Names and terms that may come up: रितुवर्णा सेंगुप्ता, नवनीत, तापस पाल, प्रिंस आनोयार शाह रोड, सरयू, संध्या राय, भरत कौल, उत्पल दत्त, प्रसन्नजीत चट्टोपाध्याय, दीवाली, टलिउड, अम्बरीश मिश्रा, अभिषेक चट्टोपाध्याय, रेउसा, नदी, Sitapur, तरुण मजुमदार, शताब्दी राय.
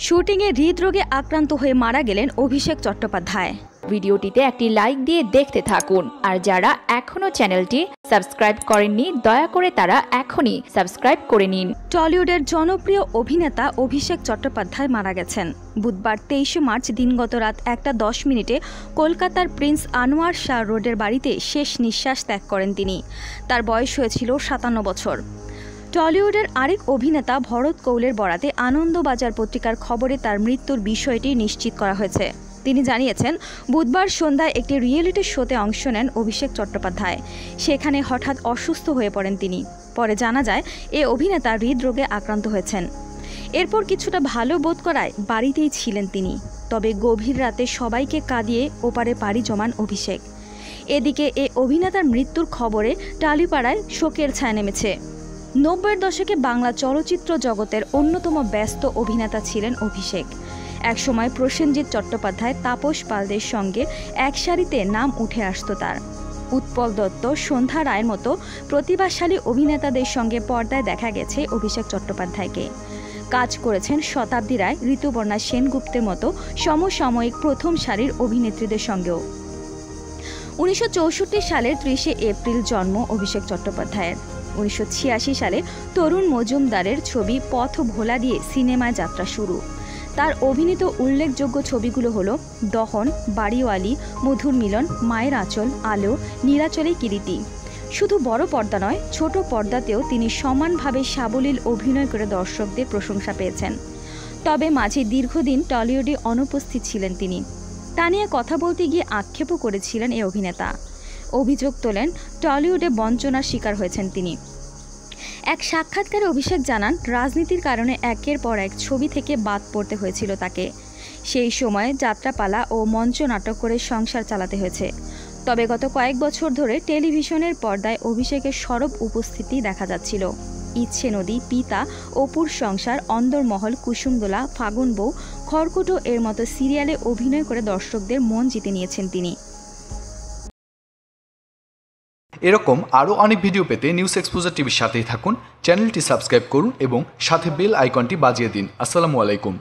शूटिंगे हृदरोगे आक्रांत हुए मारा गेलेन अभिषेक चट्टोपाध्याय। भिडियोटीते एकटी लाइक दिए देखते थाकुन और जारा एखोनो चैनलटी सबस्क्राइब करेननी दया करे तारा एखोनी सबस्क्राइब करे निन। टलिउडेर जनप्रिय अभिनेता अभिषेक चट्टोपाध्याय मारा गेছেন बुधवार 23 मार्च दिनगत रात 1:10 मिनिटे कलकातार प्रिंस आनोयार शाह रोडर बाड़ीते शेष निश्वास त्याग करें तिनी। तार बयस हयेछिल 57 बछर। टलिउडेर आरेक अभिनेता भरत कौलर बराते आनंदबाजार पत्रिकार खबरे तार मृत्युर विषयटी निश्चित करा हयेछे। तिनी जानिয়েছেন बुधवार सन्ध्याय एकटी रियलिटी शोते अंश नेन अभिषेक चट्टोपाध्याय। सेखाने हठात् असुस्थ हये पड़ेन तिनी। परे जाना जाय ए अभिनेता हृदरोगे आक्रांत हयेছেন। एरपर किछुटा भालो बोध कराय बाड़ीतेई छिलेन तिनी। तबे गभीर राते सबाईके कादिये ओपारे पाड़ी जमान अभिषेक। एदिके ए अभिनेतार मृत्युर खबरे टालिपाड़ाय शोकेर छाया नेमेछे। 90 दशके बांगला चलचित्र जगतेर अन्यतम व्यस्त अभिनेता छिलेन अभिषेक। एक समय प्रसन्नजीत चट्टोपाध्याय तापस पाल संगे एक सारिते नाम उठे आसतो। तार उत्पल दत्त संध्या राय मतो प्रतिभाशाली अभिनेतादेर संगे पर्दाय देखा गेছে अभिषेक चट्टोपाध्यायके। काज करेছেন शताब्दी राय रितुवर्णा सेंगुप्तेर मतो समसामयिक प्रथम सारिर अभिनेत्रीदेर संगेओ। 1964 सालेर 30 एप्रिल जन्म अभिषेक चट्टोपाध्यायेर। 1986 साले तरुण मजुमदारेर छवि पथ भोला दिए सिनेमाय यात्रा शुरू। तार अभिनीत उल्लेखयोग्य छविगुलो हलो दहन, बाड़ीवाली, मधुर मिलन, मायेर आँचल, आलो, नीलाचले किरीटी। शुधु बड़ पर्दा नय छोटो पर्दातेओ तिनी समानभावे साबलील अभिनय करे दर्शकदेर प्रशंसा पेयेछेन। तबे माझे दीर्घदिन टलिउडे अनुपस्थित छिलेन तिनी। ता निये कथा बोलते गिये आक्षेपो करेछिलेन ए अभिनेता। अभियोग तोलेन टलिउडे वंचनार शिकार हयेছেন तिनी। एक साक्षात्कारे अभिषेक जानान राजनीतिर कारणे एकेर पर एक छवि थेके बाद पड़ते हयेछिलो ताके। सेई समय जात्रापाला और मंच नाटक करे संसार चालाते हयेছে। तबे गत कयेक बछर धरे टेलिभिशनेर पर्दाय अभिषेकेर सरब उपस्थिति देखा जाच्छिलो। इच्छे नदी, पिता, अपुर संसार, अंदरमहल, कुसुमदोला, फागुन बौ, খড়কুটো एर मतो सिरियाले अभिनय करे दर्शकदेर मन जीते नियेছেন तिनी। এরকম আরও অনেক ভিডিও পেতে নিউজ এক্সপোজার টিভির সাথেই থাকুন। চ্যানেলটি সাবস্ক্রাইব করুন এবং সাথে বেল আইকনটি বাজিয়ে দিন। আসসালামু আলাইকুম।